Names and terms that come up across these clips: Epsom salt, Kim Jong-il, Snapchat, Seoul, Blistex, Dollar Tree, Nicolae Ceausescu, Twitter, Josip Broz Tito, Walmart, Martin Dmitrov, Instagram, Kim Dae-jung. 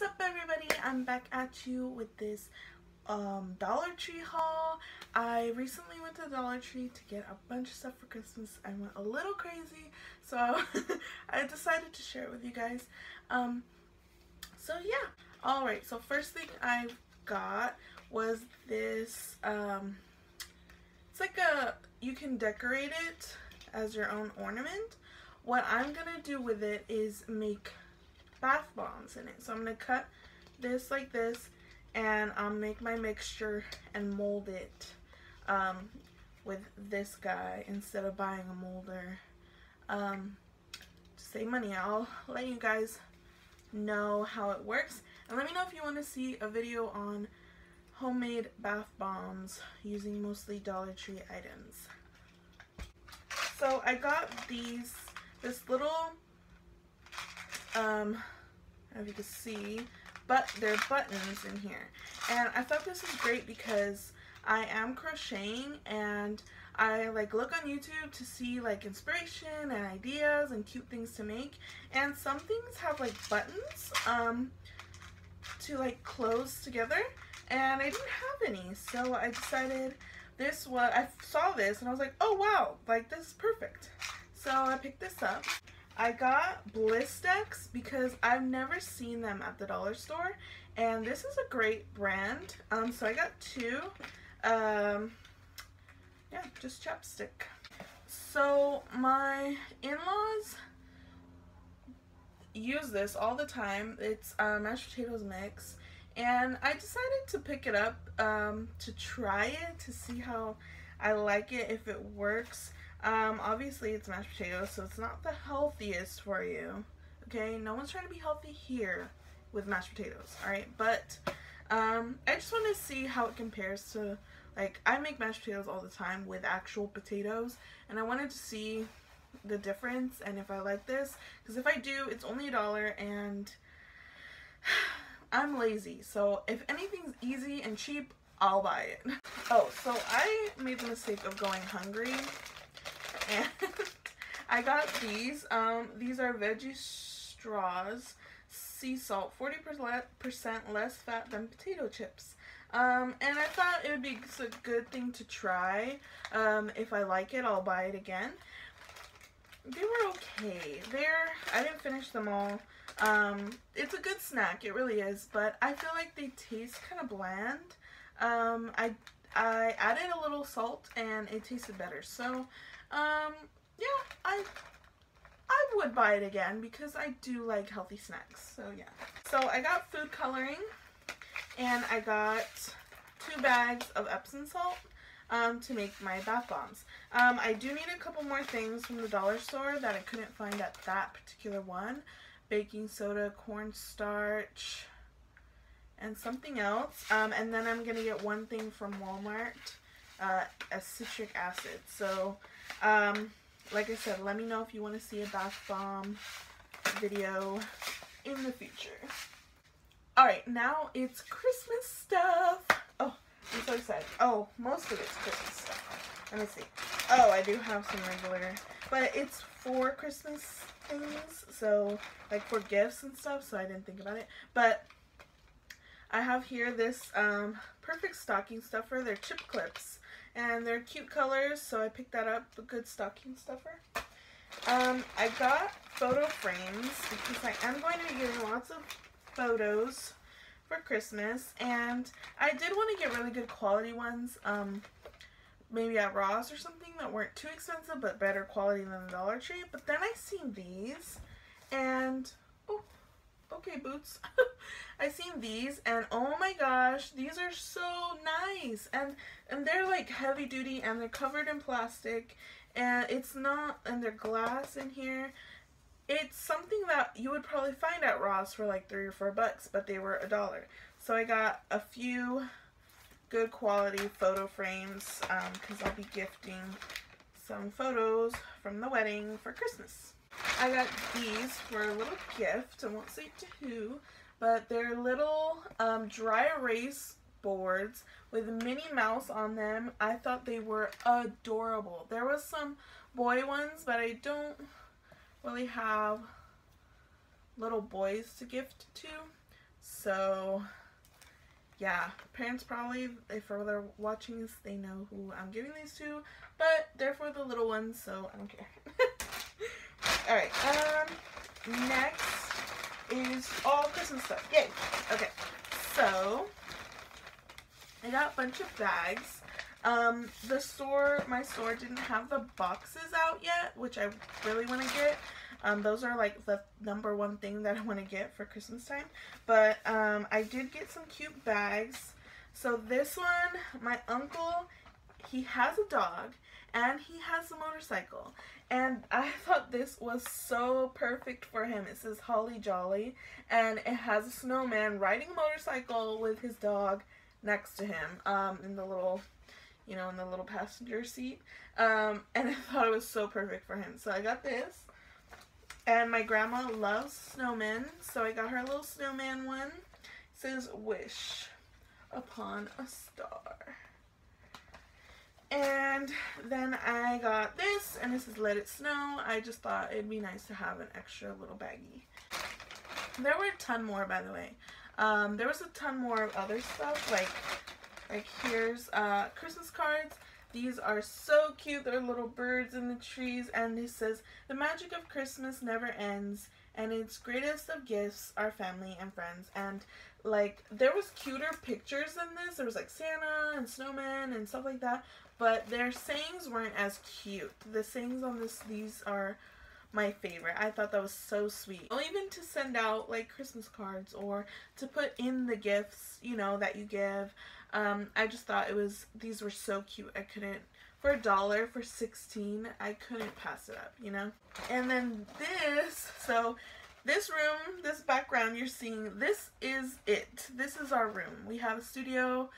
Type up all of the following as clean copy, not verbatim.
What's up, everybody? I'm back at you with this Dollar Tree haul. I recently went to the Dollar Tree to get a bunch of stuff for Christmas. I went a little crazy, so I decided to share it with you guys. So yeah. Alright, so first thing I got was this, it's like a, you can decorate it as your own ornament. What I'm gonna do with it is make bath bombs in it. So I'm gonna cut this like this, and I'll make my mixture and mold it with this guy instead of buying a molder to save money. I'll let you guys know how it works, and let me know if you want to see a video on homemade bath bombs using mostly Dollar Tree items. So I got these, this little I don't know if you can see, but there are buttons in here, and I thought this was great because I am crocheting, and I like look on YouTube to see like inspiration and ideas and cute things to make, and some things have like buttons to like close together, and I didn't have any, so I decided this was, I saw this and I was like, oh wow, like this is perfect, so I picked this up. I got Blistex because I've never seen them at the dollar store, and this is a great brand. So I got two. Yeah, just chapstick. So my in-laws use this all the time. It's mashed potatoes mix, and I decided to pick it up to try it, to see how I like it, if it works. Obviously it's mashed potatoes, so it's not the healthiest for you, okay? No one's trying to be healthy here with mashed potatoes, alright? But, I just want to see how it compares to, like, I make mashed potatoes all the time with actual potatoes, and I wanted to see the difference and if I like this, because if I do, it's only $1, and I'm lazy, so if anything's easy and cheap, I'll buy it. Oh, so I made the mistake of going hungry, and I got these are veggie straws, sea salt, 40% less fat than potato chips, and I thought it would be a good thing to try. If I like it, I'll buy it again. They were okay. I didn't finish them all. It's a good snack, it really is, but I feel like they taste kind of bland. I added a little salt and it tasted better, so yeah, I would buy it again because I do like healthy snacks, so yeah. So I got food coloring, and I got 2 bags of Epsom salt to make my bath bombs. I do need a couple more things from the dollar store that I couldn't find at that particular one. Baking soda, cornstarch, and something else. And then I'm gonna get one thing from Walmart. A citric acid. So like I said, let me know if you want to see a bath bomb video in the future. Alright, now it's Christmas stuff. Oh, I'm so excited. Oh, most of it's Christmas stuff. Let me see. Oh, I do have some regular, but it's for Christmas things, so like for gifts and stuff, so I didn't think about it. But I have here this perfect stocking stuffer. They're chip clips, and they're cute colors, so I picked that up, a good stocking stuffer. I got photo frames because I am going to be getting lots of photos for Christmas, and I did want to get really good quality ones, maybe at Ross or something, that weren't too expensive but better quality than the Dollar Tree. But then I seen these, and oh, okay, Boots. I seen these, and oh my gosh, these are so nice, and they're like heavy duty, and they're covered in plastic, and it's not, and they're glass in here. It's something that you would probably find at Ross for like $3 or $4, but they were $1. So I got a few good quality photo frames because I'll be gifting some photos from the wedding for Christmas. I got these for a little gift. I won't say to who, but they're little dry erase boards with Minnie Mouse on them. I thought they were adorable. There was some boy ones, but I don't really have little boys to gift to, So yeah, parents probably, if they're watching this, they know who I'm giving these to, but they're for the little ones, so I don't care. Alright, next is all Christmas stuff. Yay! Okay, so I got a bunch of bags. My store didn't have the boxes out yet, which I really want to get. Those are like the #1 thing that I want to get for Christmas time. But I did get some cute bags. So this one, my uncle, he has a dog and he has a motorcycle. And I thought this was so perfect for him. It says Holly Jolly and it has a snowman riding a motorcycle with his dog next to him in the little, you know, in the little passenger seat. And I thought it was so perfect for him. So I got this. And my grandma loves snowmen, so I got her a little snowman one. It says, "Wish upon a star." And then I got this, and this is Let It Snow. I just thought it'd be nice to have an extra little baggie. There were a ton more, by the way. There was a ton more of other stuff, like here's Christmas cards. These are so cute. They're little birds in the trees, and it says, "The magic of Christmas never ends, and its greatest of gifts are family and friends." And like, there was cuter pictures than this. There was like Santa and snowmen and stuff like that, but their sayings weren't as cute. The sayings on these are my favorite. I thought that was so sweet. Even to send out like Christmas cards or to put in the gifts, you know, that you give. I just thought these were so cute. I couldn't, for $1, for 16, I couldn't pass it up, you know? And then this, so this room, this background you're seeing, this is it. This is our room. We have a studio,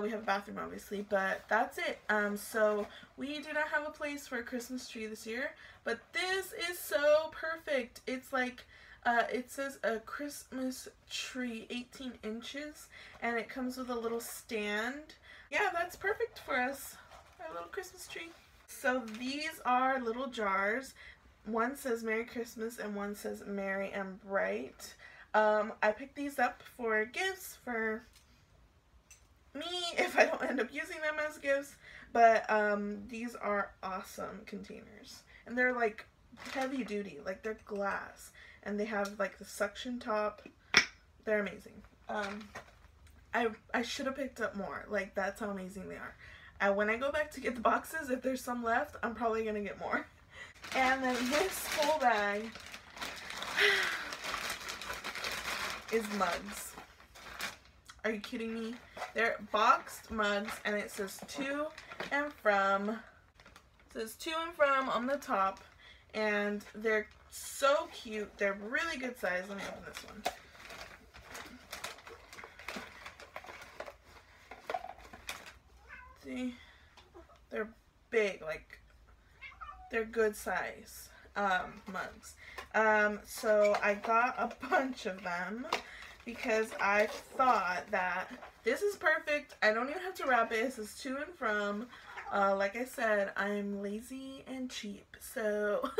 we have a bathroom obviously, but that's it. So we do not have a place for a Christmas tree this year, but this is so perfect. It's like, it says a Christmas tree, 18 inches, and it comes with a little stand. Yeah, that's perfect for us, our little Christmas tree. So these are little jars. One says Merry Christmas and one says Merry and Bright. I picked these up for gifts for me if I don't end up using them as gifts, but these are awesome containers. And they're like heavy duty, like they're glass. And they have like the suction top. They're amazing. I should have picked up more. Like, that's how amazing they are. When I go back to get the boxes, if there's some left, I'm probably gonna get more. And then this whole bag is mugs. Are you kidding me? They're boxed mugs, and it says "to and from." It says "to and from" on the top, and they're so cute. They're really good size. Let me open this one. See? They're big. Like, they're good size mugs. So I got a bunch of them because I thought that this is perfect. I don't even have to wrap it. This is "to and from." Like I said, I'm lazy and cheap, so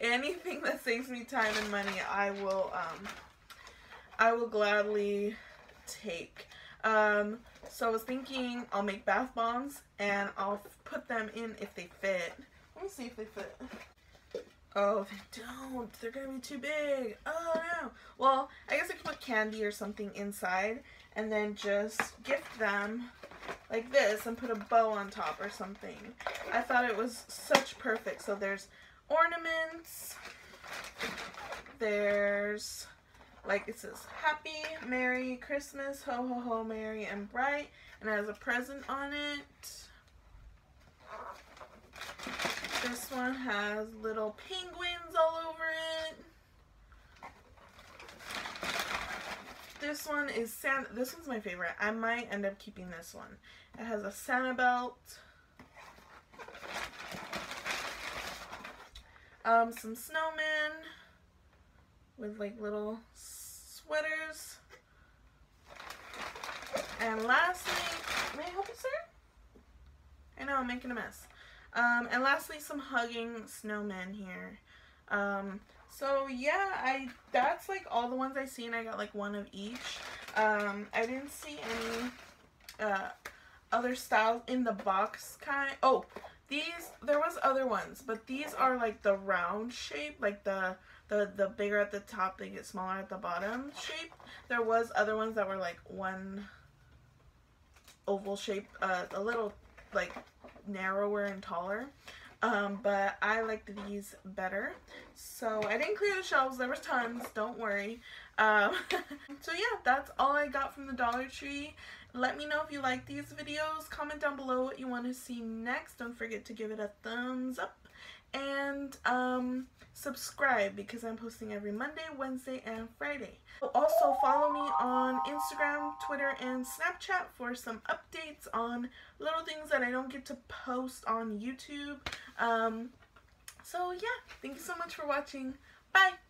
anything that saves me time and money, I will gladly take. So I was thinking I'll make bath bombs and I'll put them in if they fit. Let me see if they fit. Oh, they don't. They're gonna be too big. Oh no. Well, I guess I could put candy or something inside and then just gift them like this and put a bow on top or something. I thought it was such perfect. So there's ornaments, there's like, it says "Happy Merry Christmas, ho ho ho, merry and bright," and it has a present on it. This one has little penguins all over it. This one is Santa. This one's my favorite. I might end up keeping this one. It has a Santa belt. Some snowmen with like little sweaters. And lastly, may I help you, sir? I know, I'm making a mess. And lastly, some hugging snowmen here. So yeah, that's like all the ones I seen. I got like one of each. I didn't see any other styles in the box kind. Oh, these, there was other ones, but these are like the round shape, like the bigger at the top, they get smaller at the bottom shape. There was other ones that were like one oval shape, a little like narrower and taller. But I liked these better, so I didn't clear the shelves. There was tons, don't worry. So yeah, that's all I got from the Dollar Tree. Let me know if you like these videos. Comment down below what you want to see next. Don't forget to give it a thumbs up, and subscribe, because I'm posting every Monday, Wednesday, and Friday. Also follow me on Instagram, Twitter, and Snapchat for some updates on little things that I don't get to post on YouTube. So yeah, thank you so much for watching. Bye!